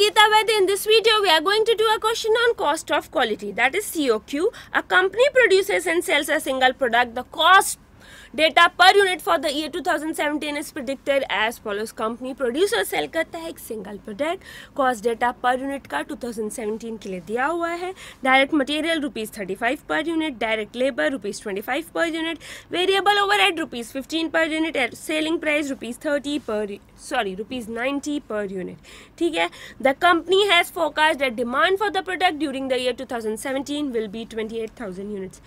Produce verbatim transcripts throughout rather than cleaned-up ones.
Nikita Vaidya. In this video, we are going to do a question on cost of quality, that is C O Q. A company produces and sells a single product. The cost data per unit for the year twenty seventeen is predicted as follows. Company producer sell करता है एक single product. Cost data per unit का twenty seventeen के लिए दिया हुआ है. Direct material rupees thirty-five per unit, direct labor rupees twenty-five per unit, variable overhead rupees fifteen per unit, selling price rupees thirty per sorry rupees ninety per unit. ठीक है. The company has forecast that demand for the product during the year twenty seventeen will be twenty-eight thousand units.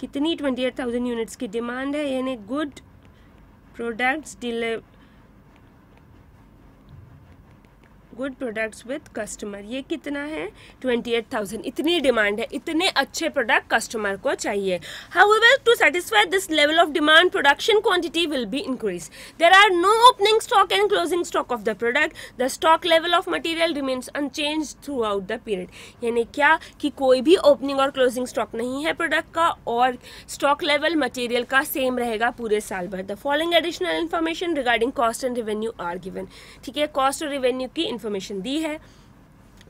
कितनी twenty-eight thousand units की demand है, यानी good products deliver good products with customer. ये कितना है, twenty-eight thousand. इतनी demand है, इतने अच्छे प्रोडक्ट कस्टमर को चाहिए. However to satisfy this level of demand production quantity will be increase. There are no opening stock and closing stock of the product. The stock level of material remains unchange throughout the period. यानी क्या कि कोई भी opening और closing stock नहीं है product का, और स्टॉक लेवल मटेरियल का सेम रहेगा पूरे साल भर. The following additional information regarding cost and revenue are given. ठीक है, कॉस्ट और रेवेन्यू की इन्फॉर्मेशन दी है.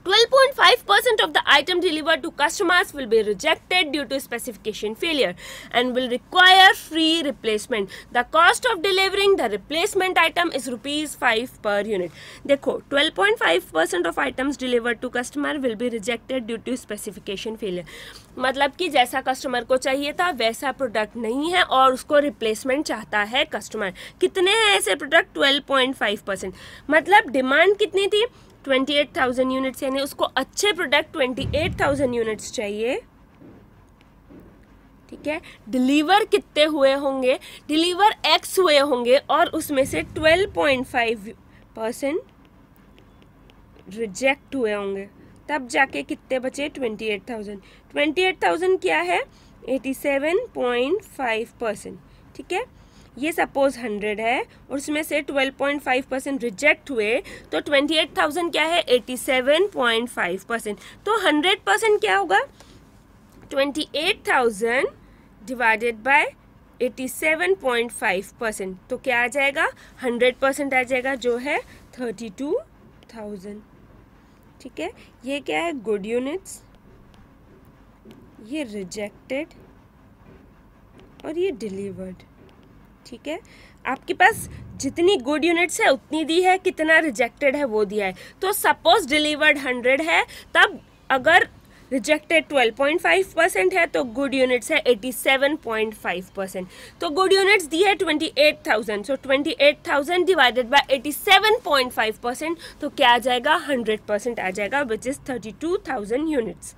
twelve point five percent of the item delivered to customers will be rejected due to specification failure and will require free replacement. The cost of delivering the replacement item is rupees five per unit. देखो, twelve point five percent of items delivered to customer will be rejected due to specification failure. मतलब कि जैसा customer को चाहिए था वैसा product नहीं है और उसको रिप्लेसमेंट चाहता है कस्टमर. कितने हैं ऐसे product? twelve point five percent. मतलब डिमांड कितनी थी, twenty-eight thousand यूनिट्स, यानी उसको अच्छे प्रोडक्ट twenty-eight thousand यूनिट्स चाहिए. ठीक है. डिलीवर कितने हुए होंगे, डिलीवर x हुए होंगे और उसमें से twelve point five percent reject हुए होंगे, तब जाके कितने बचे, twenty-eight thousand. twenty-eight thousand क्या है, eighty-seven point five percent. ठीक है. ये सपोज हंड्रेड है और उसमें से twelve point five percent reject हुए, तो twenty-eight thousand क्या है, eighty-seven point five परसेंट. तो hundred percent क्या होगा, twenty-eight thousand divided by eighty-seven point five percent. तो क्या आ जाएगा, hundred percent आ जाएगा, जो है thirty-two thousand. ठीक है. ये क्या है, गुड यूनिट्स, ये रिजेक्टेड और ये डिलीवर्ड. ठीक है. आपके पास जितनी गुड यूनिट्स है उतनी दी है, कितना रिजेक्टेड है वो दिया है. तो सपोज डिलीवर्ड हंड्रेड है, तब अगर rejected twelve point five percent है तो गुड यूनिट्स है eighty-seven point five परसेंट. तो गुड यूनिट्स दी है twenty-eight thousand. So twenty-eight thousand divided by eighty-seven point five percent, तो क्या आ जाएगा, hundred percent आ जाएगा, which is thirty-two thousand units.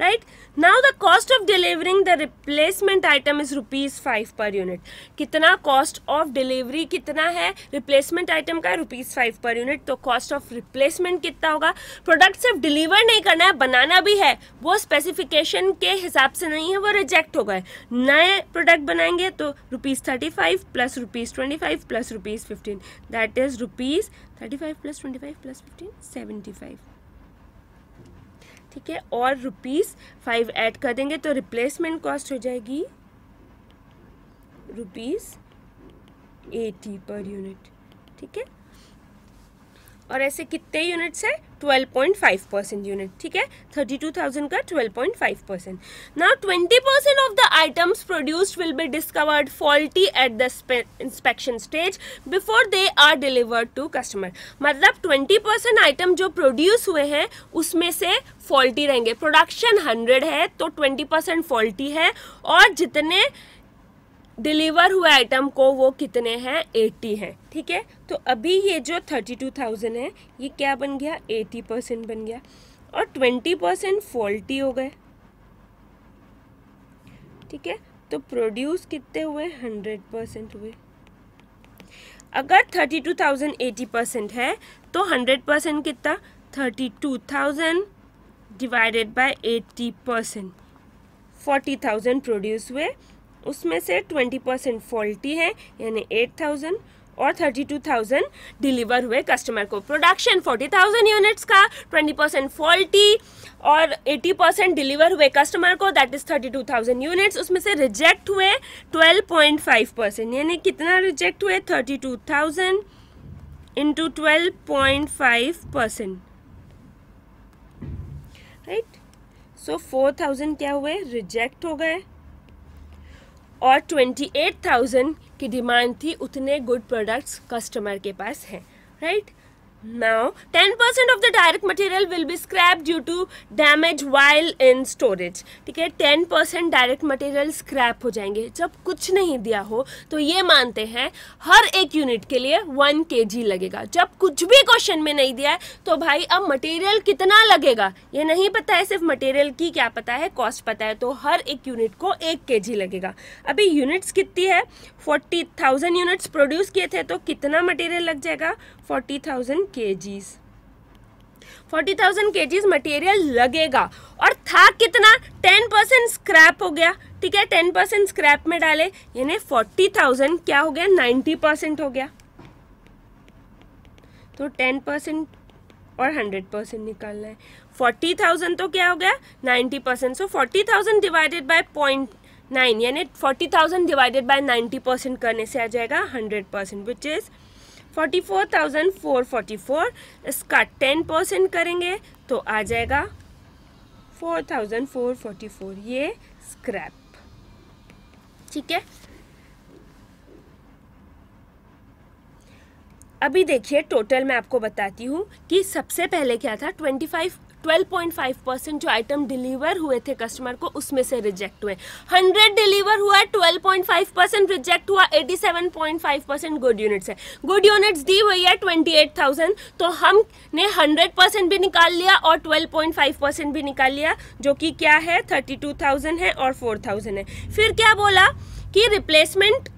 Right. Now the cost of delivering the replacement item is rupees five per unit. कितना cost of delivery कितना है replacement item का, रुपीज़ फाइव पर यूनिट. तो कॉस्ट ऑफ रिप्लेसमेंट कितना होगा, product सिर्फ deliver नहीं करना है, बनाना भी है, वो स्पेसिफिकेशन के हिसाब से नहीं है, वो रिजेक्ट हो गए, नए प्रोडक्ट बनाएंगे, तो rupees thirty five plus rupees twenty five plus rupees fifteen, that is rupees thirty five plus twenty five plus fifteen, seventy five. ठीक है. और रुपीज़ फाइव ऐड कर देंगे तो रिप्लेसमेंट कॉस्ट हो जाएगी रुपीज़ एटी पर यूनिट. ठीक है. और ऐसे कितने यूनिट्स है, twelve point five percent unit. ठीक है. thirty-two thousand का twelve point five percent. Now twenty percent of the items produced will be discovered faulty at the inspection stage before they are delivered to customer. मतलब twenty percent item जो produce हुए हैं उसमें से faulty रहेंगे. Production hundred है तो twenty percent faulty है, और जितने डिलीवर हुए आइटम को वो कितने हैं, eighty हैं. ठीक है. तो अभी ये जो thirty-two thousand है ये क्या बन गया, eighty percent बन गया, और twenty percent फॉल्टी हो गए. ठीक है. तो प्रोड्यूस कितने हुए, hundred percent हुए. अगर thirty-two thousand eighty percent है तो hundred percent कितना, thirty-two thousand divided by eighty percent. forty thousand produce हुए, उसमें से twenty percent फॉल्टी है यानी eight thousand, और thirty-two thousand डिलीवर हुए कस्टमर को. प्रोडक्शन forty thousand यूनिट्स का, twenty percent फॉल्टी और eighty percent डिलीवर हुए कस्टमर को, that is thirty-two thousand units. उसमें से रिजेक्ट हुए twelve point five परसेंट, यानी कितना रिजेक्ट हुए, thirty-two thousand इंटू twelve point five परसेंट. राइट. सो फोर थाउजेंड क्या हुए, रिजेक्ट हो गए, और ट्वेंटी एट थाउजेंड की डिमांड थी, उतने गुड प्रोडक्ट्स कस्टमर के पास हैं, right. Now ten percent of the direct material will be scrap due to damage while in storage. ठीक है, ten percent direct material scrap हो जाएंगे. जब कुछ नहीं दिया हो तो ये मानते हैं हर एक यूनिट के लिए वन के जी लगेगा. जब कुछ भी क्वेश्चन में नहीं दिया है तो भाई अब मटेरियल कितना लगेगा ये नहीं पता है, सिर्फ मटेरियल की क्या पता है, कॉस्ट पता है. तो हर एक यूनिट को एक के जी लगेगा. अभी यूनिट्स कितनी है, फोर्टी थाउजेंड यूनिट्स प्रोड्यूस किए थे, तो कितना मटेरियल लग जाएगा, forty thousand KGs, forty thousand KGs material लगेगा. और था कितना, टेन परसेंट स्क्रैप हो गया. ठीक है, टेन परसेंट स्क्रैप में डाले, यानी फोर्टी थाउजेंड क्या हो गया, नाइन्टी परसेंट हो गया. तो टेन परसेंट और हंड्रेड परसेंट निकालना है. फोर्टी थाउजेंड तो क्या हो गया, ninety percent. So forty thousand divided by point nine, यानी forty thousand divided by ninety percent करने से आ जाएगा hundred percent, which is forty four thousand four forty four. इसका टेन परसेंट करेंगे तो आ जाएगा four thousand four forty four, ये स्क्रैप. ठीक है, अभी देखिए टोटल मैं आपको बताती हूँ कि सबसे पहले क्या था, twenty five twelve point five percent जो आइटम डिलीवर हुए थे कस्टमर को, उसमें से रिजेक्ट हुए. हंड्रेड डिलीवर हुआ, twelve point five percent reject हुआ, eighty seven point five percent good units है. गुड यूनिट्स दी हुई है ट्वेंटी एट थाउजेंड, तो हमने हंड्रेड परसेंट भी निकाल लिया और ट्वेल्व पॉइंट फाइव परसेंट भी निकाल लिया, जो कि क्या है थर्टी टू थाउजेंड है और फोर थाउजेंड है. फिर क्या बोला कि रिप्लेसमेंट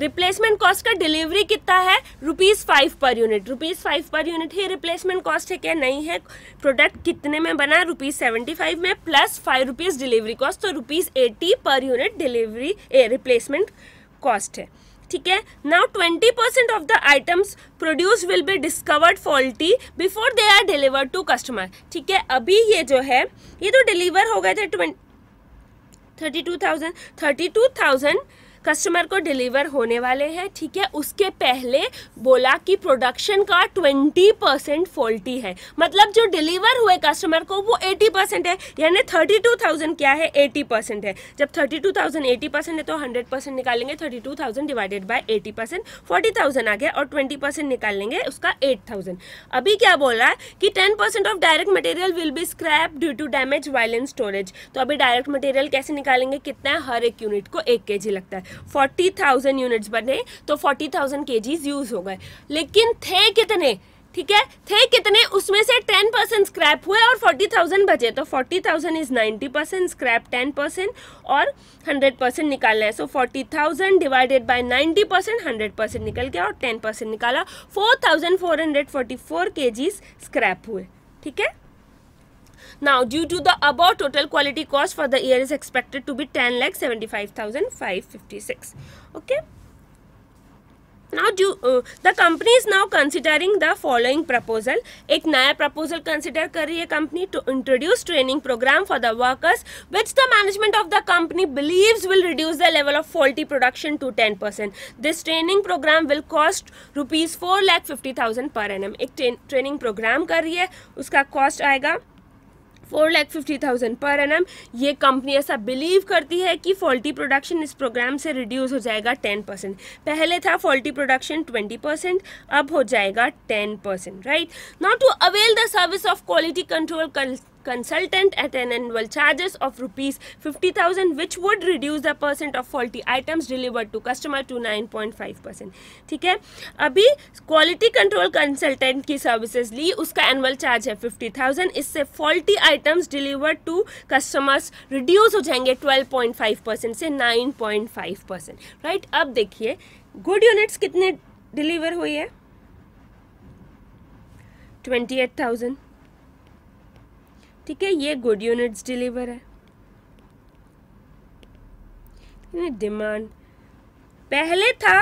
रिप्लेसमेंट कॉस्ट का डिलीवरी कितना है, rupees five per unit. Rupees five per unit ही रिप्लेसमेंट कॉस्ट है क्या, नहीं है. प्रोडक्ट कितने में बना, रुपीज़ सेवेंटी फाइव में plus five rupees delivery cost, तो rupees eighty per unit delivery replacement cost है. ठीक है, now twenty percent of the items produce will be discovered faulty before they are deliver to customer. ठीक है, अभी ये जो है ये तो डिलीवर हो गए थे thirty two thousand, thirty two thousand customer को डिलीवर होने वाले हैं. ठीक है, उसके पहले बोला कि प्रोडक्शन का ट्वेंटी परसेंट फॉल्टी है, मतलब जो डिलीवर हुए कस्टमर को वो एटी परसेंट है, यानी थर्टी टू थाउजेंड क्या है, एटी परसेंट है. जब thirty two thousand eighty percent है तो हंड्रेड परसेंट निकालेंगे, thirty two thousand divided by eighty percent, forty thousand आ गया, और ट्वेंटी परसेंट निकाल लेंगे, उसका एट थाउजेंड. अभी क्या बोल रहा है कि ten percent of direct material will be scrap due to damage while in storage. तो अभी डायरेक्ट मटेरियल कैसे निकालेंगे, कितना है, हर एक यूनिट को एक के जी लगता है. फोर्टी थाउजेंड यूनिट्स बने तो फोर्टी थाउजेंड केजीज यूज हो गए, लेकिन थे कितने, ठीक है, थे कितने, उसमें से टेन परसेंट स्क्रैप हुए और फोर्टी थाउजेंड बचे. तो forty thousand is ninety percent, scrap ten percent और हंड्रेड परसेंट निकालना है. So forty thousand divided by ninety percent, hundred percent निकल गया और टेन परसेंट निकाला, four thousand four hundred forty four KGs scrap हुए. ठीक है, now due to the above total quality cost for the year is expected to be ten lakh seventy five thousand five fifty six. okay, now due uh, the company is now considering the following proposal. एक नया proposal consider कर रही है company to introduce training program for the workers which the management of the company believes will reduce the level of faulty production to ten percent. This training program will cost rupees four lakh fifty thousand per annum. एक training program कर रही है, उसका cost आएगा four lakh fifty thousand per annum. ये company ऐसा believe करती है कि फॉल्टी प्रोडक्शन इस प्रोग्राम से रिड्यूस हो जाएगा टेन परसेंट. पहले था फॉल्टी प्रोडक्शन ट्वेंटी परसेंट, अब हो जाएगा ten percent, right. Now to avail the service of quality control consultant at an annual charges of rupees fifty thousand, which would reduce the percent of faulty items delivered to customer to nine point five percent. ठीक है, अभी quality control consultant की services ली, उसका annual charge है fifty thousand. इससे faulty items delivered to customers reduce हो जाएंगे twelve point five percent से nine point five percent, right. अब देखिए good units कितने deliver हुई है, twenty eight thousand. ठीक है, ये गुड यूनिट्स डिलीवर है. डिमांड पहले था,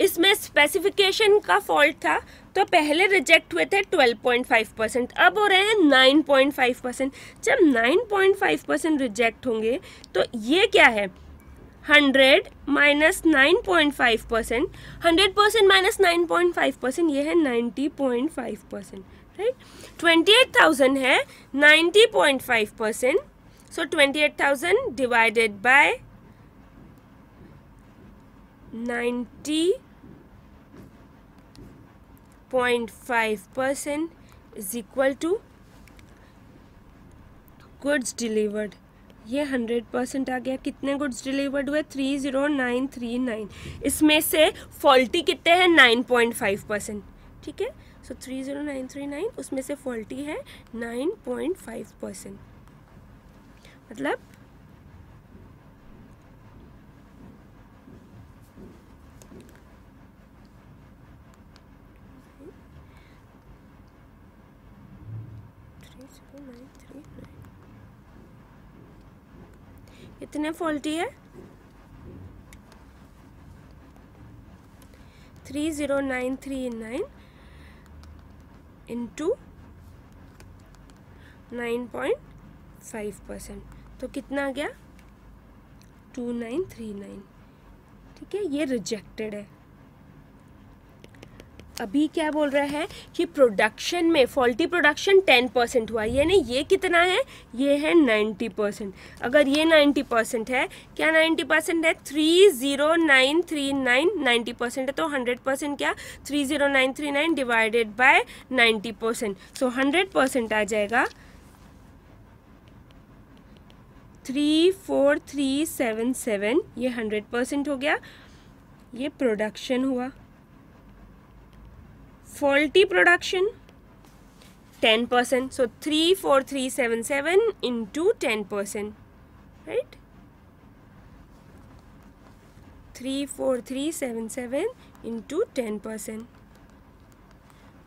इसमें स्पेसिफिकेशन का फॉल्ट था, तो पहले रिजेक्ट हुए थे ट्वेल्व पॉइंट फाइव परसेंट, अब हो रहे हैं नाइन पॉइंट फाइव परसेंट. जब nine point five percent reject होंगे तो ये क्या है, hundred minus nine point five percent hundred percent minus nine point five percent ये है ninety point five percent right. Twenty eight thousand है ninety point five percent so twenty eight thousand divided by ninety point five percent is equal to goods delivered. ये hundred percent आ गया। कितने goods delivered हुए? Three zero nine three nine. इसमें से faulty कितने हैं? Nine point five percent. ठीक है, so three zero nine three nine उसमें से फॉल्टी है नाइन पॉइंट फाइव परसेंट, मतलब कितने फॉल्टी है? Three zero nine three nine into nine point five percent तो कितना आ गया? Two nine three nine. ठीक है, ये रिजेक्टेड है। अभी क्या बोल रहा है कि प्रोडक्शन में फॉल्टी प्रोडक्शन टेन परसेंट हुआ, यानी ये कितना है? ये है नाइन्टी परसेंट। अगर ये नाइन्टी परसेंट है, क्या नाइन्टी परसेंट है? Three zero nine three nine ninety percent है तो हंड्रेड परसेंट क्या? Three zero nine three nine divided by ninety percent, so hundred percent आ जाएगा three four three seven seven. ये हंड्रेड परसेंट हो गया, ये प्रोडक्शन हुआ। Faulty production ten percent, so three four three seven seven into ten percent right. Three four three seven seven into ten percent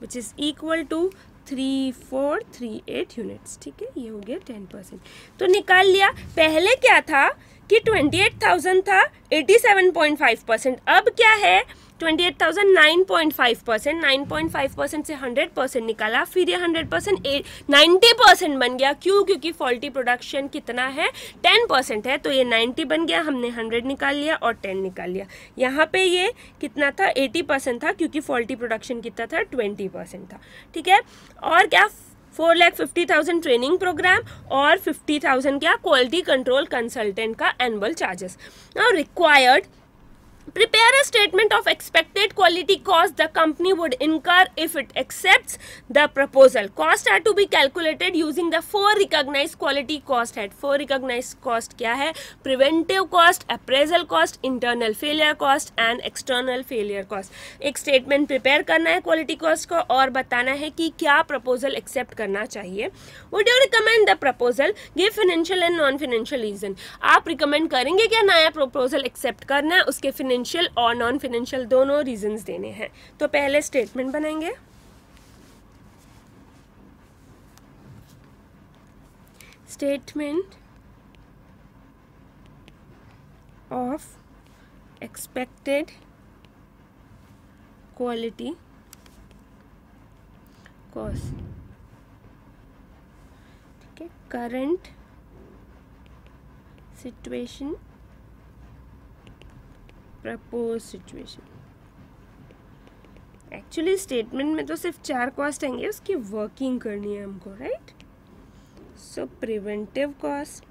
which is equal to three four three eight units. ठीक है, ये हो गया ten percent. तो निकाल लिया। पहले क्या था कि ट्वेंटी एट थाउजेंड था eighty seven point five percent, अब क्या है? Twenty eight thousand nine point five percent. Nine point five percent से हंड्रेड परसेंट निकाला, फिर ये हंड्रेड परसेंट नाइन्टी परसेंट बन गया। क्यों? क्योंकि फॉल्टी प्रोडक्शन कितना है? टेन परसेंट है, तो ये नाइन्टी बन गया। हमने हंड्रेड निकाल लिया और टेन निकाल लिया। यहाँ पे ये कितना था? एटी परसेंट था, क्योंकि फॉल्टी प्रोडक्शन कितना था? ट्वेंटी परसेंट था। ठीक है, और क्या? Four lakh fifty thousand training program और फिफ्टी थाउजेंड क्या? क्वालिटी कंट्रोल कंसल्टेंट का annual charges. Now required prepare a statement of expected quality cost the company would incur if it accepts the proposal. Cost are to be calculated using the four recognized quality cost head. Four recognized cost क्या है? Preventive cost, appraisal cost, internal failure cost and external failure cost. एक statement prepare करना है quality cost को और बताना है कि क्या proposal accept करना चाहिए। Would you recommend the proposal? Give financial and non-financial reason. आप recommend करेंगे क्या नया proposal accept करना है? उसके फाइनेंशियल और नॉन फाइनेंशियल दोनों रीजंस देने हैं। तो पहले स्टेटमेंट बनाएंगे। Statement of expected quality cost. ठीक है, current situation, propose situation. Actually statement में तो सिर्फ चार कॉस्ट आएंगे, उसकी वर्किंग करनी है हमको राइट। सो प्रिवेंटिव कॉस्ट,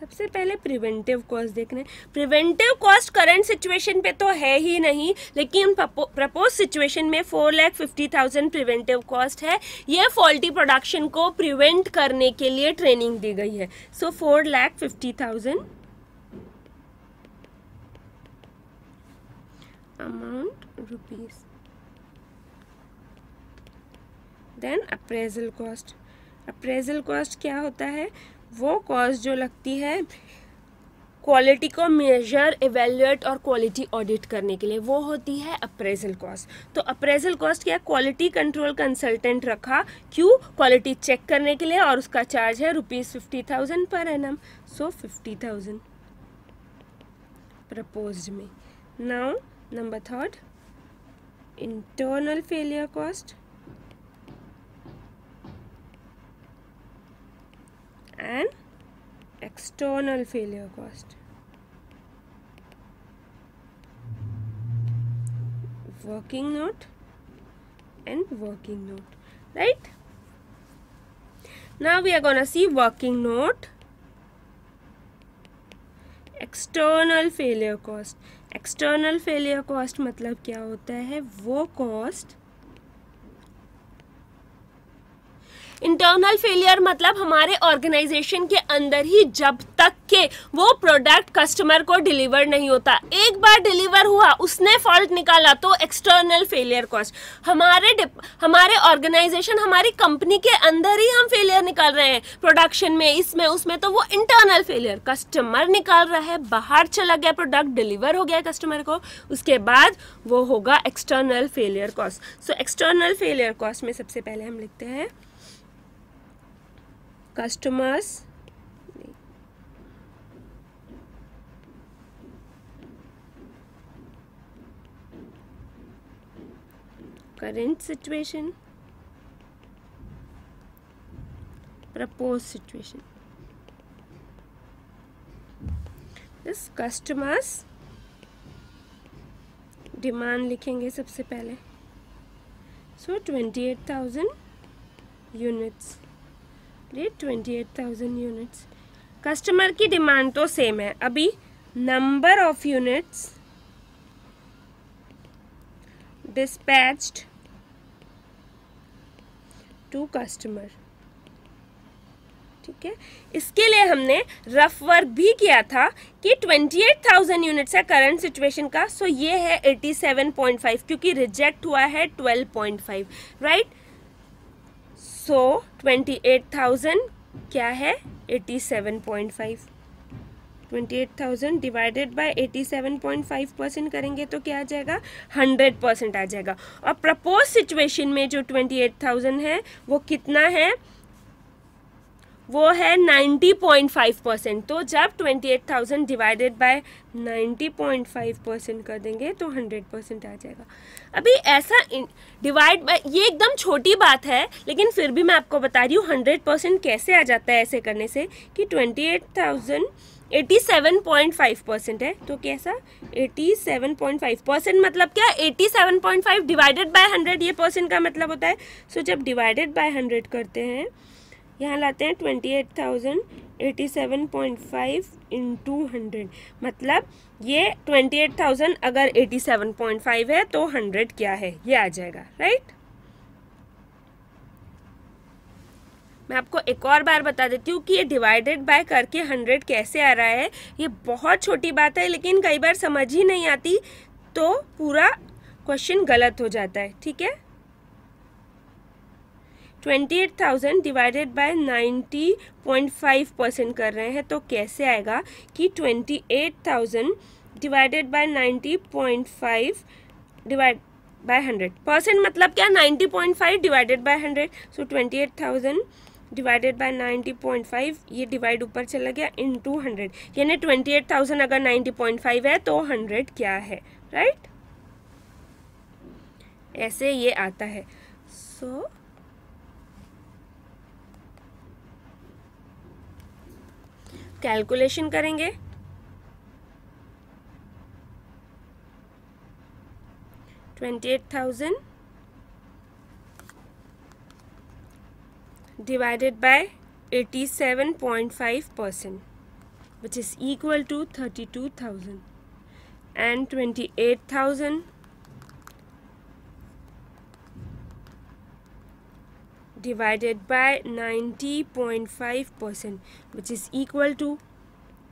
सबसे पहले प्रिवेंटिव कॉस्ट देखना है। प्रिवेंटिव कॉस्ट करंट सिचुएशन पे तो है ही नहीं, लेकिन प्रपोज सिचुएशन में four lakh fifty thousand preventive cost है। ये फॉल्टी प्रोडक्शन को प्रिवेंट करने के लिए ट्रेनिंग दी गई है। So four lakh fifty thousand amount rupees, then appraisal cost. appraisal cost क्या होता है? वो cost जो लगती है क्वालिटी को मेजर, इवेल्युएट और क्वालिटी ऑडिट करने के लिए, वो होती है अप्रेजल कॉस्ट। तो अप्रेजल कॉस्ट क्या? क्वालिटी कंट्रोल कंसल्टेंट रखा, क्यों? क्वालिटी चेक करने के लिए, और उसका चार्ज है rupees fifty thousand per annum, so fifty thousand proposed में। Now number third, internal failure cost and external failure cost. Working note and working note, right? Now we are going to see working note, external failure cost. External failure cost मतलब क्या होता है? वो cost. Internal failure मतलब हमारे organisation के अंदर ही जब तक के वो प्रोडक्ट कस्टमर को डिलीवर नहीं होता, एक बार डिलीवर हुआ उसने फॉल्ट निकाला तो एक्सटर्नल फेलियर कॉस्ट. हमारे हमारे ऑर्गेनाइजेशन, हमारी कंपनी के अंदर ही हम फेलियर निकाल रहे हैं, प्रोडक्शन में, इसमें, उसमें, तो वो इंटरनल फेलियर. कस्टमर निकाल रहा है, बाहर चला गया, प्रोडक्ट डिलीवर हो गया कस्टमर को, उसके बाद वो होगा external failure cost. So external failure cost में सबसे पहले हम लिखते हैं customers current situation, propose situation. This customers demand लिखेंगे सबसे पहले. So twenty eight thousand units, twenty eight thousand units. Customer की डिमांड तो सेम है. अभी number of units dispatched to customer, ठीक है. इसके लिए हमने रफ वर्क भी किया था कि अट्ठाईस हज़ार यूनिट्स है करंट सिचुएशन का. सो ये है सत्तासी पॉइंट फाइव क्योंकि रिजेक्ट हुआ है बारह पॉइंट फाइव, राइट. सो अट्ठाईस हज़ार क्या है? सत्तासी पॉइंट फाइव. अट्ठाईस हज़ार डिवाइडेड बाय सत्तासी पॉइंट फाइव परसेंट करेंगे तो क्या आ जाएगा? सौ परसेंट आ जाएगा. और प्रपोज सिचुएशन में जो अट्ठाईस हज़ार है वो कितना है? वो है नब्बे पॉइंट फाइव परसेंट. तो जब अट्ठाईस हज़ार डिवाइडेड बाय नब्बे पॉइंट फाइव परसेंट कर देंगे तो सौ परसेंट आ जाएगा. अभी ऐसा डिवाइड बाय, ये एकदम छोटी बात है लेकिन फिर भी मैं आपको बता रही हूँ सौ परसेंट कैसे आ जाता है ऐसे करने से. कि अट्ठाईस हज़ार सत्तासी पॉइंट फाइव परसेंट है तो कैसा? सत्तासी पॉइंट फाइव परसेंट मतलब क्या? सत्तासी पॉइंट फाइव डिवाइडेड बाय सौ, ये परसेंट का मतलब होता है. सो so, जब डिवाइडेड बाय सौ करते हैं, यहाँ लाते हैं अट्ठाईस हज़ार सत्तासी पॉइंट फाइव इंटू हंड्रेड. मतलब ये अट्ठाईस हज़ार अगर सत्तासी पॉइंट फाइव है तो सौ क्या है? ये आ जाएगा, राइट. मैं आपको एक और बार बता देती हूँ कि ये डिवाइडेड बाय करके सौ कैसे आ रहा है. ये बहुत छोटी बात है लेकिन कई बार समझ ही नहीं आती तो पूरा क्वेश्चन गलत हो जाता है, ठीक है. अट्ठाईस हज़ार डिवाइडेड बाय नब्बे पॉइंट फाइव परसेंट कर रहे हैं तो कैसे आएगा? कि अट्ठाईस हज़ार डिवाइडेड बाय नब्बे पॉइंट फाइव डिवाइड बाय सौ परसेंट मतलब क्या? नब्बे पॉइंट फाइव डिवाइडेड बाय सौ. सो अट्ठाईस हज़ार डिवाइडेड बाय नब्बे पॉइंट फाइव, ये डिवाइड ऊपर चला गया, इनटू सौ. यानी अट्ठाईस हज़ार अगर नब्बे पॉइंट फाइव है तो सौ क्या है, राइट. ऐसे ये आता है. सो so, कैलकुलेशन करेंगे. अट्ठाईस हज़ार डिवाइडेड बाय सत्तासी point five percent which is equal to thirty two thousand. And अट्ठाईस हज़ार divided by ninety point five percent, which is equal to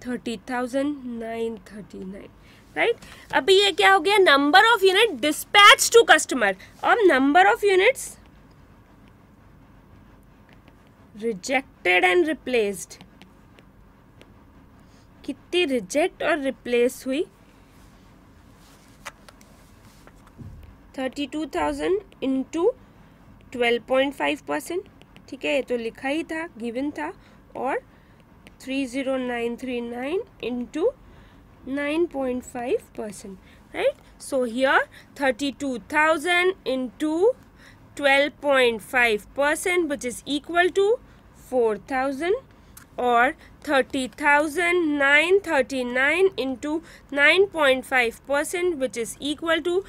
thirty thousand nine hundred thirty-nine, right? अभी ये क्या हो गया? Number of unit dispatched to customer. अब number of units rejected and replaced. कितनी reject और replace हुई? thirty-two thousand into बारह पॉइंट फाइव परसेंट, ठीक है. ये तो लिखा ही था, गिवन था. और thirty thousand nine hundred thirty nine into nine point five percent, right. So here thirty two thousand into twelve point five percent which is equal to four thousand. और thirty thousand nine thirty nine into nine point five percent which is equal to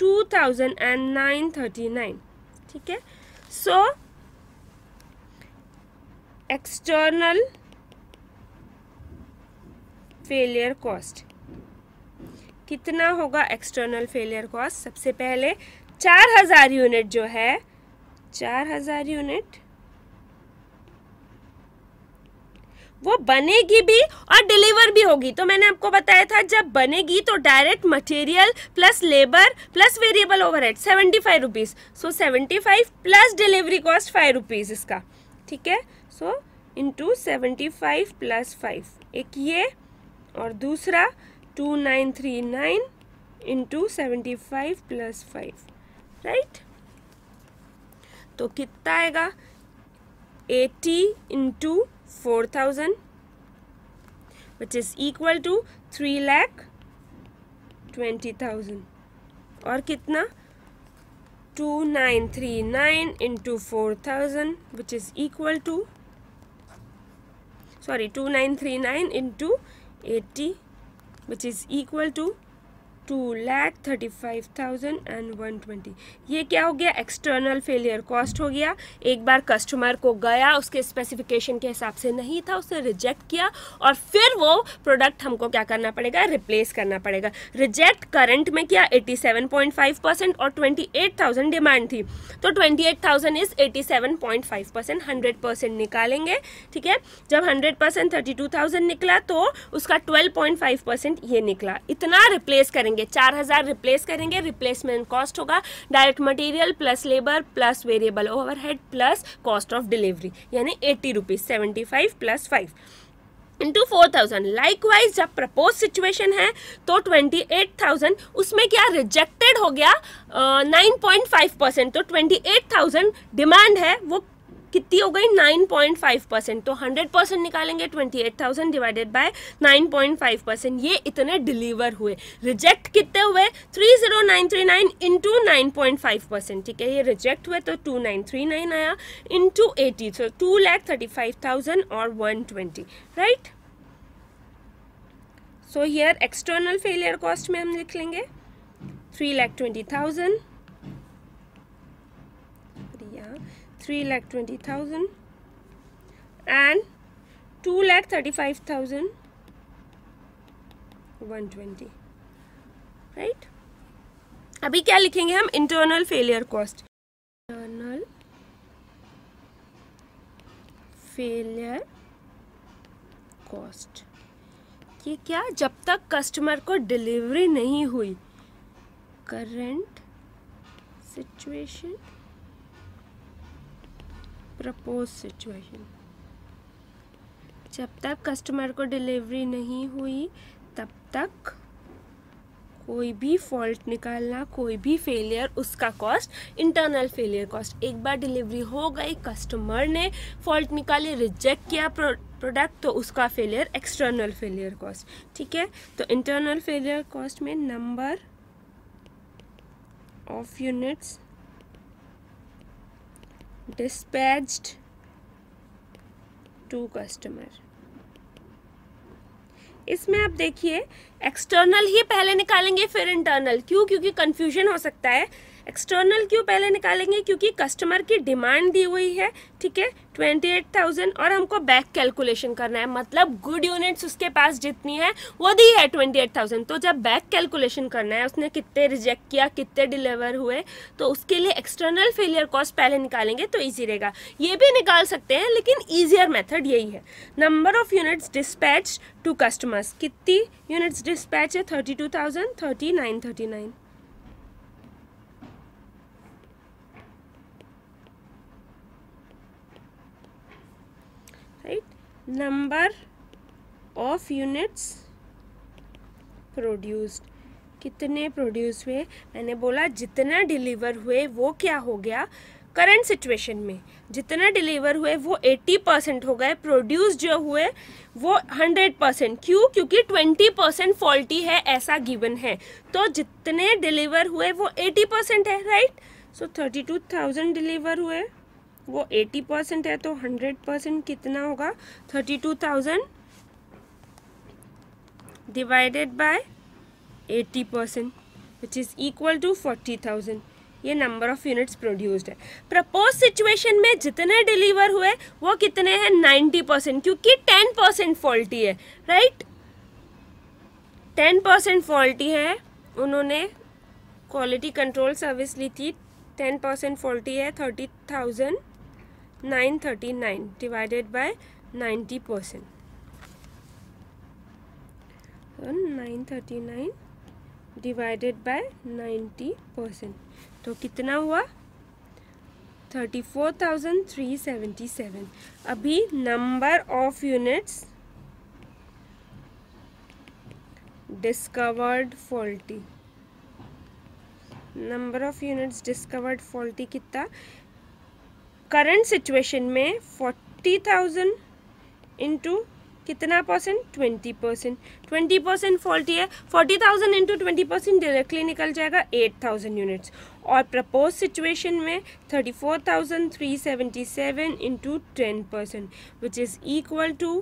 two thousand and nine thirty nine. ठीक है. सो external failure cost कितना होगा? External failure cost सबसे पहले चार हज़ार unit जो है चार हज़ार यूनिट वो बनेगी भी और डिलीवर भी होगी. तो मैंने आपको बताया था जब बनेगी तो direct material plus labour plus variable overhead seventy five rupees. So seventy five plus delivery cost five rupees इसका. ठीक है. So into seventy five plus five एक ये और दूसरा two nine three nine into seventy five plus five. Right. तो कितना आएगा? Eighty into four thousand which is equal to three lakh twenty thousand और कितना? Two nine three nine into four thousand which is equal to sorry two nine three nine into eighty which is equal to two lakh thirty five thousand and one twenty. ये क्या हो गया? External failure cost हो गया. एक बार customer को गया, उसके स्पेसिफिकेशन के हिसाब से नहीं था, उसने रिजेक्ट किया और फिर वो प्रोडक्ट हमको क्या करना पड़ेगा? रिप्लेस करना पड़ेगा. रिजेक्ट करंट में किया eighty seven point five percent और ट्वेंटी एट थाउजेंड डिमांड थी तो twenty eight thousand is eighty seven point five percent hundred percent निकालेंगे. ठीक है. जब hundred percent thirty two thousand निकला तो उसका ट्वेल्व पॉइंट फाइव परसेंट ये निकला. इतना रिप्लेस करेंगे. चार हजार रिप्लेस करेंगे. रिप्लेसमेंट कॉस्ट होगा direct material plus labour plus variable overhead plus cost of delivery यानी eighty rupees seventy five plus five into four thousand. Likewise जब प्रपोज सिचुएशन है तो ट्वेंटी एट थाउजेंड उसमें क्या रिजेक्टेड हो गया नाइन पॉइंट फाइव परसेंट तो twenty eight thousand demand है वो कितनी हो गई? Nine point five percent. तो हंड्रेड परसेंट निकालेंगे twenty eight thousand divided by nine point five percent. ये इतने डिलीवर हुए. रिजेक्ट कितने हुए? Thirty thousand nine thirty nine into nine point five percent. ठीक है. ये रिजेक्ट हुए तो two thousand nine thirty nine आया into eighty so two lakh thirty five thousand और one twenty. Right. So here external failure cost में हम लिख लेंगे three lakh twenty thousand three lakh twenty thousand and two lakh thirty five thousand one twenty. Right. अभी क्या लिखेंगे हम? Internal failure cost. Internal failure cost ये क्या? जब तक कस्टमर को डिलीवरी नहीं हुई करंट सिचुएशन प्रपोज सिचुएशन जब तक कस्टमर को डिलीवरी नहीं हुई तब तक कोई भी फॉल्ट निकालना, कोई भी फेलियर, उसका कॉस्ट इंटरनल फेलियर कॉस्ट. एक बार डिलीवरी हो गई, कस्टमर ने फॉल्ट निकाली, रिजेक्ट किया प्रोडक्ट तो उसका फेलियर एक्सटर्नल फेलियर कॉस्ट. ठीक है. तो इंटरनल फेलियर कॉस्ट में number of units dispatched to customer. इसमें आप देखिए एक्सटर्नल ही पहले निकालेंगे फिर इंटरनल. क्यों? क्योंकि कन्फ्यूजन हो सकता है. एक्सटर्नल क्यों पहले निकालेंगे? क्योंकि कस्टमर की डिमांड दी हुई है. ठीक है. ट्वेंटी एट थाउजेंड और हमको बैक कैलकुलेशन करना है मतलब गुड यूनिट्स उसके पास जितनी है वो दी है ट्वेंटी एट थाउजेंड. तो जब बैक कैलकुलेशन करना है उसने कितने रिजेक्ट किया, कितने डिलीवर हुए, तो उसके लिए एक्सटर्नल फेलियर कॉस्ट पहले निकालेंगे तो ईजी रहेगा. ये भी निकाल सकते हैं लेकिन ईजियर मेथड यही है. Number of units dispatch to customers कितनी यूनिट्स डिस्पैच है? Thirty two thousand thirty nine thirty nine right. Number of units produced कितने प्रोड्यूस हुए? मैंने बोला जितना डिलीवर हुए वो क्या हो गया करंट सिचुएशन में? जितना डिलीवर हुए वो एटी परसेंट हो गए. प्रोड्यूस जो हुए वो हंड्रेड परसेंट. क्यों? क्योंकि ट्वेंटी परसेंट फॉल्टी है ऐसा गिवन है तो जितने डिलीवर हुए वो एटी परसेंट है. Right. So thirty two thousand deliver हुए वो अस्सी परसेंट है तो सौ परसेंट कितना होगा, thirty two thousand divided by अस्सी percent which is equal to forty thousand. ये नंबर ऑफ यूनिट्स प्रोड्यूस्ड है. प्रपोज सिचुएशन में जितने डिलीवर हुए वो कितने हैं, नब्बे परसेंट, क्योंकि टेन परसेंट फॉल्टी है, राइट, टेन परसेंट फॉल्टी है. उन्होंने क्वालिटी कंट्रोल सर्विस ली थी, टेन परसेंट फॉल्टी है, thirty thousand nine thirty nine divided by ninety percent, nine thirty nine divided by ninety percent, तो कितना हुआ, thirty four thousand three seventy seven. अभी number of units discovered faulty, number of units discovered faulty कितना, current situation में forty thousand into कितना percent, twenty percent, twenty percent faulty है, forty thousand into twenty percent directly निकल जाएगा eight thousand units. और propose situation में thirty four thousand three seventy seven into ten percent which is equal to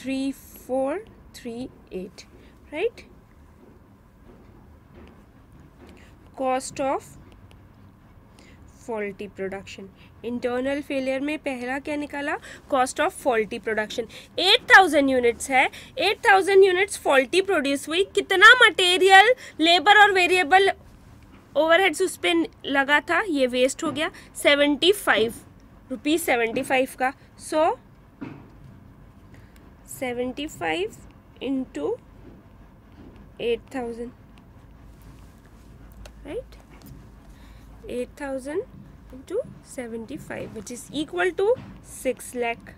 three four three eight, right. Cost of faulty production, internal failure में पहला क्या निकाला, cost of faulty production. Eight thousand units है, eight thousand units faulty produce हुई, कितना material, labour और variable overheads उस पर लगा था, ये वेस्ट हो गया, seventy five rupees seventy five का. So seventy five into eight thousand, right, eight thousand into seventy-five which is equal to six lakh,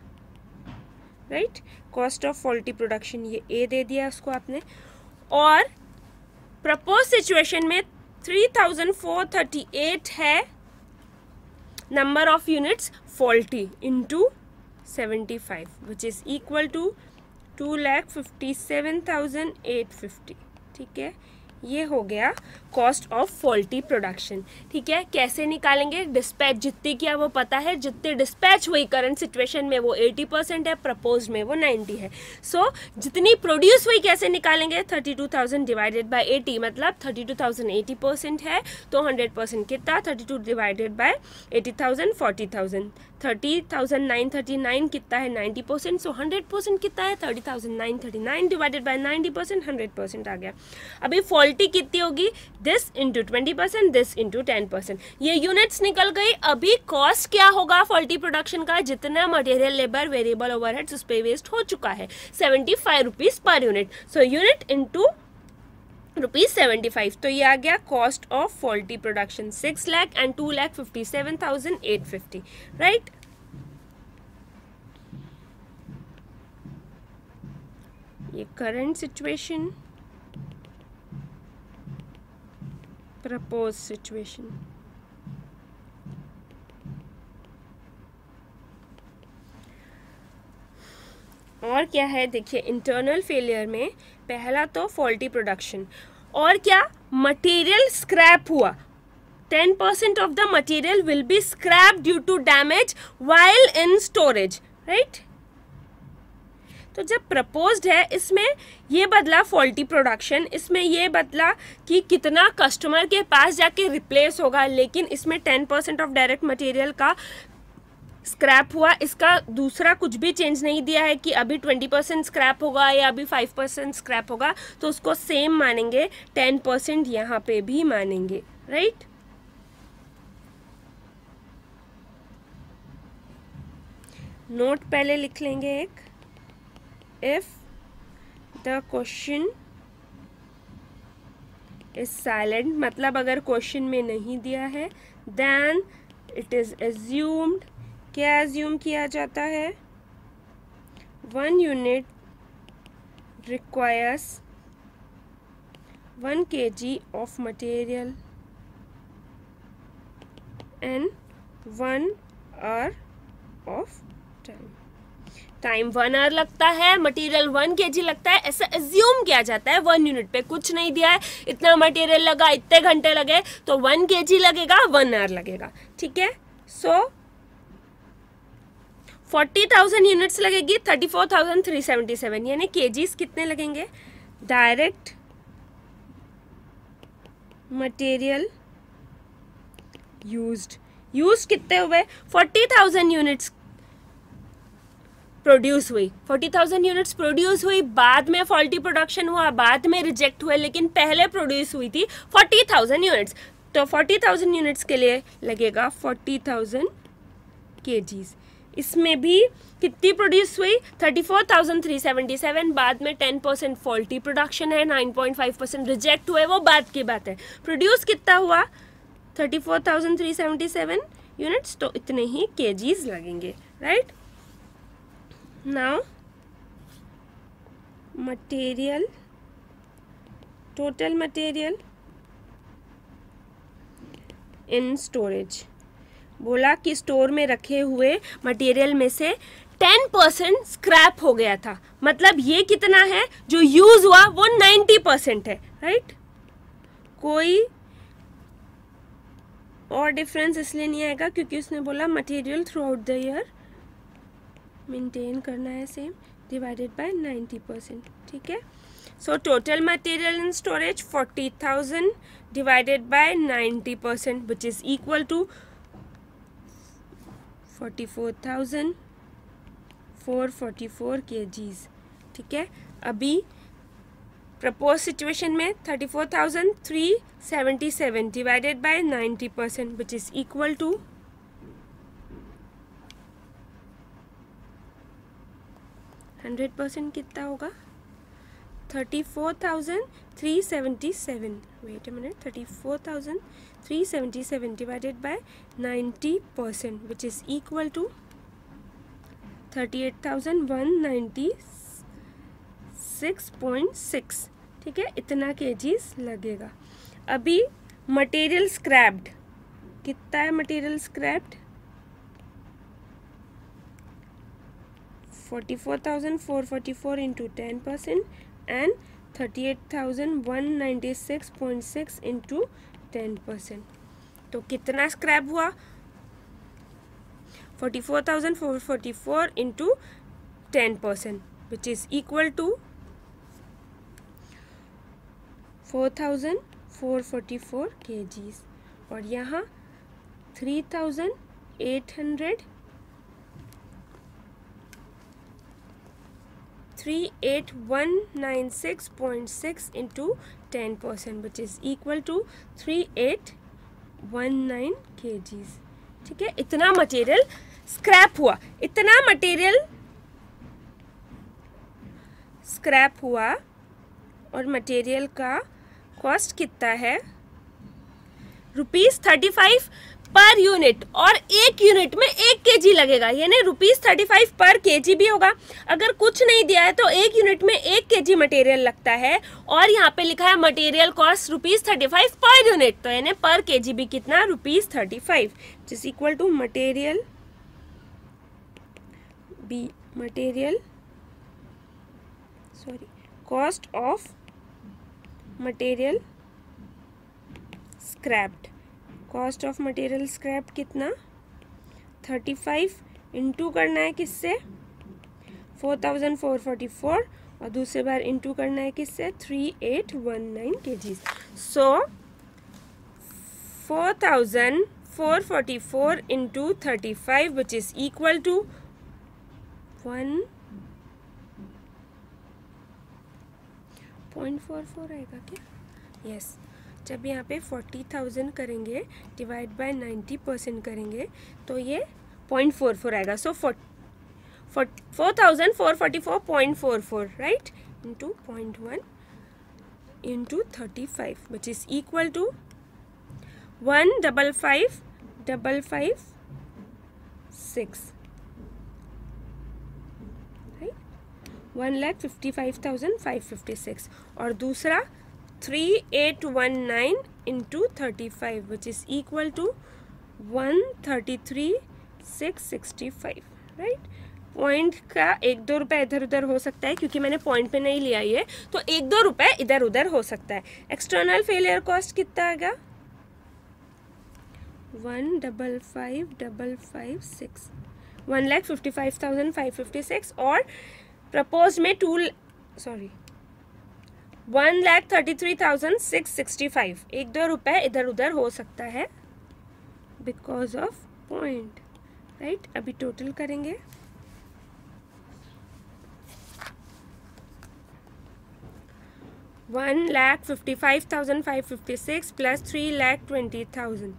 right. cost of faulty production ये A दे दिया उसको आपने. और proposed situation में three thousand four thirty eight है number of units faulty into seventy-five which is equal to two lakh fifty-seven thousand eight fifty. ठीक है, ये हो गया कॉस्ट ऑफ फॉल्टी प्रोडक्शन. ठीक है, कैसे निकालेंगे, डिस्पैच जितनी किया वो पता है, जितनी डिस्पैच हुई करंट सिचुएशन में वो अस्सी परसेंट है, प्रपोज में वो नब्बे है. सो so, जितनी प्रोड्यूस हुई कैसे निकालेंगे, thirty two thousand divided by अस्सी, मतलब थर्टी टू थाउजेंड अस्सी परसेंट है तो हंड्रेड परसेंट कितना, थर्टी टू डिवाइडेड बाय अस्सी thousand forty thousand, thirty thousand nine thirty nine कितना है, ninety percent, so hundred percent कितना है, thirty thousand nine thirty nine divided by ninety percent, hundred percent आ गया. अभी फॉल्टी कितनी होगी, this into twenty percent, this into ten percent, ये यूनिट्स निकल गई. अभी कॉस्ट क्या होगा फॉल्टी प्रोडक्शन का, जितना मटेरियल लेबर वेरिएबल ओवरहेड्स उस पर वेस्ट हो चुका है, seventy five rupees per unit, so unit into rupees seventy five, तो ये आ गया cost of faulty production six lakh and two lakh fifty seven thousand eight fifty, right. ये करंट सिचुएशन, प्रपोज सिचुएशन, और क्या है, देखिए इंटरनल फेलियर में पहला तो फॉल्टी प्रोडक्शन, और क्या, मटेरियल स्क्रैप हुआ, ten percent of the material will be scrap due to damage while in storage, right. तो जब प्रपोज्ड है इसमें ये बदला फॉल्टी प्रोडक्शन, इसमें ये बदला कि कितना कस्टमर के पास जाके रिप्लेस होगा, लेकिन इसमें ten percent of direct material का स्क्रैप हुआ. इसका दूसरा कुछ भी चेंज नहीं दिया है कि अभी ट्वेंटी परसेंट स्क्रैप होगा या अभी फाइव परसेंट स्क्रैप होगा, तो उसको सेम मानेंगे, टेन परसेंट यहाँ पे भी मानेंगे, राइट. नोट पहले लिख लेंगे एक, if the question is silent, मतलब अगर क्वेश्चन में नहीं दिया है, then it is assumed, क्या assume किया जाता है, one unit requires one kg of material and one hour of time. Time one hour लगता है, मटेरियल वन केजी लगता है, ऐसा एज्यूम किया जाता है। वन यूनिट पे कुछ नहीं दिया है, इतना मटेरियल लगा, इतने घंटे लगे, तो वन केजी लगेगा, वन आवर लगेगा, ठीक है। सो फोर्टी थाउजेंड यूनिट्स लगेगी, thirty four thousand three seventy seven यानी केजीज कितने लगेंगे, डायरेक्ट मटेरियल यूज्ड, यूज कितने हुए, फोर्टी थाउजेंड यूनिट्स प्रोड्यूस हुई, फोर्टी थाउजेंड यूनिट्स प्रोड्यूस हुई, बाद में फॉल्टी प्रोडक्शन हुआ, बाद में रिजेक्ट हुए, लेकिन पहले प्रोड्यूस हुई थी फोर्टी थाउजेंड यूनिट्स। तो फोर्टी थाउजेंड यूनिट्स के लिए लगेगा फोर्टी थाउजेंड केजीज। इसमें भी कितनी प्रोड्यूस हुई, thirty four thousand three seventy seven, बाद में टेन परसेंट फॉल्टी प्रोडक्शन है, nine point five percent reject हुए, वो बाद की बात है। प्रोड्यूस कितना हुआ, thirty four thousand three seventy seven units, तो इतने ही केजीज लगेंगे, right. Now material, total material in storage, बोला कि स्टोर में रखे हुए मटेरियल में से टेन परसेंट स्क्रैप हो गया था, मतलब ये कितना है जो यूज हुआ वो नाइन्टी परसेंट है, राइट। कोई और डिफरेंस इसलिए नहीं आएगा क्योंकि उसने बोला material throughout the year maintain करना है, same divided by ninety percent, ठीक है। So total material in storage forty thousand divided by ninety percent, which is equal to forty four thousand four forty four kgs, ठीक है। अभी propose situation में thirty four thousand three seventy seven divided by ninety percent, which is equal to hundred percent कितना होगा, thirty four thousand three seventy seven, wait a minute, thirty four thousand three seventy seven divided by ninety percent, which is equal to thirty eight thousand one ninety six point six, ठीक है, इतना KGs लगेगा। अभी material scrapped कितना है, material scrapped forty four thousand four forty four into ten percent and thirty eight thousand one ninety six point six into ten percent. तो कितना scrap हुआ, forty four thousand four forty four into ten percent, which is equal to four thousand four forty four kgs, और यहाँ three thousand eight hundred thirty eight thousand one ninety six point six into ten percent, which is equal to thirty eight thousand one ninety kgs, ठीक है। इतना material scrap हुआ, इतना material scrap हुआ, और material का कॉस्ट कितना है, rupees thirty five per unit, और एक यूनिट में एक केजी लगेगा, यानी rupees thirty five per KG भी होगा। अगर कुछ नहीं दिया है तो एक यूनिट में एक केजी मटेरियल लगता है, और यहाँ पे लिखा है material cost rupees thirty five per unit, तो यानी पर केजी भी कितना, rupees thirty five is equal to material B material sorry cost of material scrapped, cost of material scrap कितना, थर्टी फाइव इंटू करना है किससे, four thousand four forty four, और दूसरे बार इंटू करना है किससे, thirty eight thousand one ninety KGs. So four thousand four forty four into thirty five, which is equal to one point four four आएगा क्या, यस yes. जब यहाँ पे फोर्टी थाउजेंड करेंगे डिवाइड बाय नाइन्टी परसेंट करेंगे तो ये point four four आएगा। So four thousand four forty four point four four, right, into point one into thirty five, which is equal to one double five double five six, right, one lakh fifty five thousand five fifty six, और दूसरा thirty eight thousand one ninety into thirty five, which is equal to one thirty three six sixty five, right? Point का एक दो रुपये इधर उधर हो सकता है क्योंकि मैंने पॉइंट पे नहीं लिया ये, तो एक दो रुपये इधर उधर हो सकता है। एक्सटर्नल फेलियर कॉस्ट कितना आएगा, one double five double five six one lakh fifty five thousand five fifty six और प्रपोज में two sorry one lakh thirty three thousand six sixty five. एक दो रुपये इधर उधर हो सकता है बिकॉज ऑफ पॉइंट, राइट। अभी टोटल करेंगे, one lakh fifty five thousand five fifty six plus three lakh twenty thousand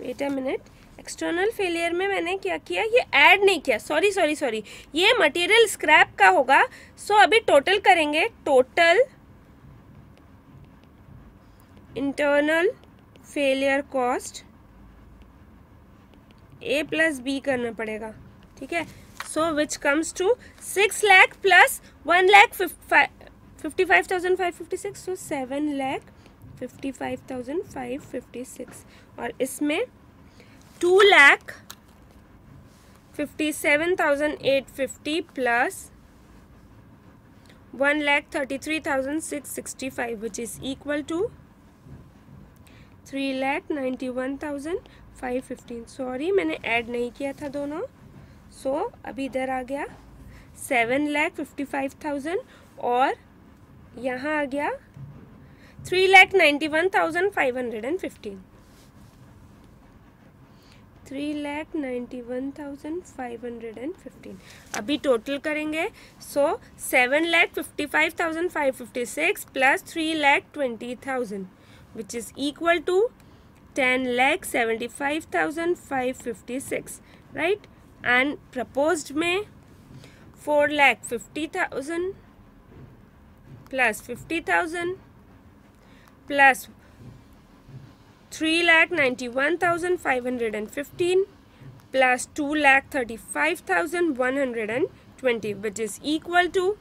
wait a minute. External failure में मैंने क्या किया, ये ऐड नहीं किया, सॉरी सॉरी सॉरी ये मटेरियल स्क्रैप का होगा। सो so, अभी टोटल करेंगे, total internal failure cost A plus B करना पड़ेगा, ठीक है। So which comes to six lakh plus one lakh fifty five thousand five fifty six so seven lakh fifty five thousand five fifty six और इसमें two lakh fifty seven thousand eight fifty plus one lakh thirty three thousand six sixty five which is equal to three lakh ninety one thousand five fifteen. Sorry मैंने add नहीं किया था दोनों। सो so, अभी इधर आ गया seven lakh fifty five thousand और यहाँ आ गया three lakh ninety one thousand five hundred and fifteen three lakh ninety one thousand five hundred and fifteen अभी टोटल करेंगे। So seven lakh fifty five thousand five fifty six plus three lakh twenty thousand which is equal to ten lakh seventy five thousand five fifty six, right. And proposed में four lakh fifty thousand plus fifty thousand plus three lakh ninety one thousand five hundred and fifteen plus two lakh thirty five thousand one hundred and twenty which is equal to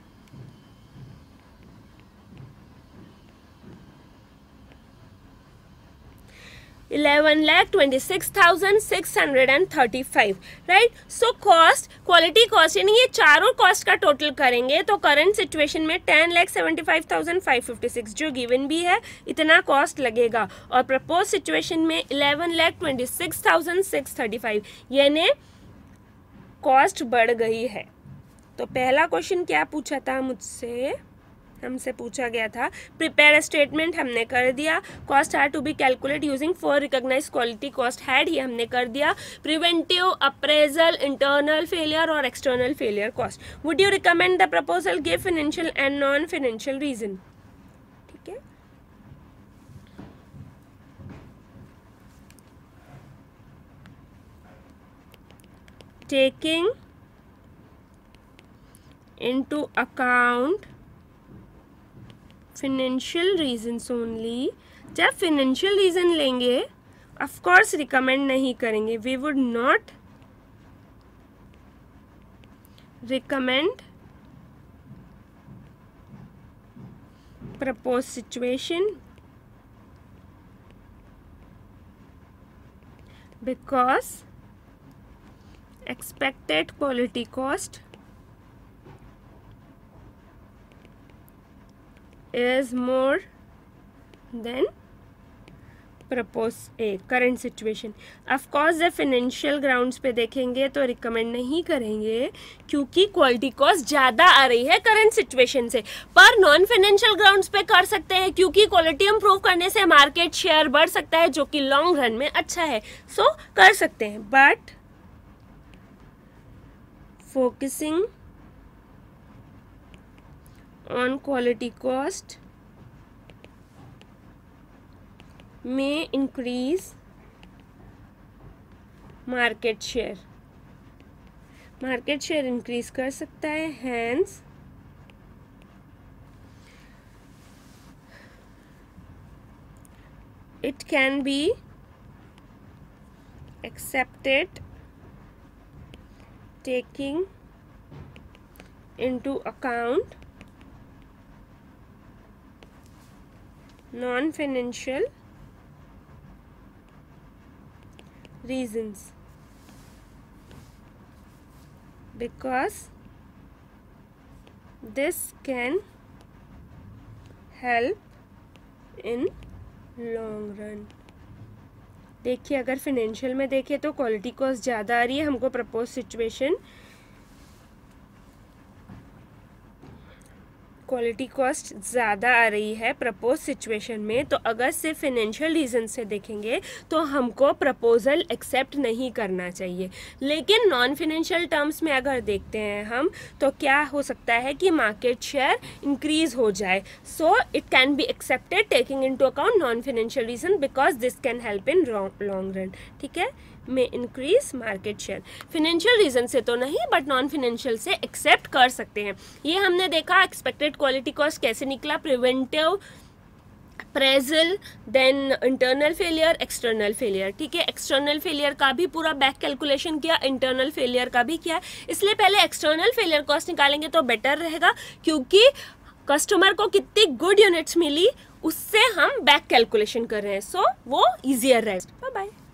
eleven lakh twenty six thousand six hundred and thirty five, right. So cost, quality cost यानी ये चारों cost का total करेंगे तो current situation में ten lakh seventy five thousand five fifty six जो given भी है इतना कॉस्ट लगेगा और प्रपोज सिचुएशन में eleven lakh twenty six thousand six thirty five यानी कॉस्ट बढ़ गई है। तो पहला क्वेश्चन क्या पूछा था मुझसे, हमसे पूछा गया था प्रिपेयर स्टेटमेंट, हमने कर दिया। Cost head to be calculate using for recognise quality cost head, ये हमने कर दिया। प्रिवेंटिव अप्रेजल, इंटरनल फेलियर और external failure cost. Would you recommend the proposal, give financial and non financial reason, ठीक है। Taking into account financial reasons only, जब financial reason लेंगे of course recommend नहीं करेंगे, we would not recommend propose situation because expected quality cost is more than proposed a current situation. Of course the financial grounds पे देखेंगे तो recommend नहीं करेंगे क्योंकि quality cost ज़्यादा आ रही है current situation से, पर non financial grounds पे कर सकते हैं क्योंकि quality improve करने से market share बढ़ सकता है जो कि long run में अच्छा है, so कर सकते हैं। but focusing on quality cost may increase market share, market share increase कर सकता है, hence it can be accepted taking into account non financial reasons, because this can help in long run. देखिए अगर financial में देखें तो quality cost ज़्यादा आ रही है, हमको प्रपोज सिचुएशन क्वालिटी कॉस्ट ज़्यादा आ रही है प्रपोज सिचुएशन में, तो अगर सिर्फ फिनेंशियल रीज़न से देखेंगे तो हमको प्रपोज़ल एक्सेप्ट नहीं करना चाहिए। लेकिन नॉन फिनेंशियल टर्म्स में अगर देखते हैं हम तो क्या हो सकता है कि मार्केट शेयर इंक्रीज हो जाए, so it can be accepted taking into account non financial reason because this can help in long run. ठीक है, में increase market share financial reason से तो नहीं बट नॉन फिनेंशियल से एक्सेप्ट कर सकते हैं। ये हमने देखा एक्सपेक्टेड क्वालिटी कॉस्ट कैसे निकला, preventive appraisal, then internal failure, external failure. ठीक है, एक्सटर्नल फेलियर का भी पूरा बैक कैलकुलेशन किया, इंटरनल फेलियर का भी किया, इसलिए पहले एक्सटर्नल फेलियर कॉस्ट निकालेंगे तो बेटर रहेगा क्योंकि कस्टमर को कितनी गुड यूनिट्स मिली उससे हम बैक कैलकुलेशन कर रहे हैं, सो so, वो ईजियर रहेगा। Bye bye.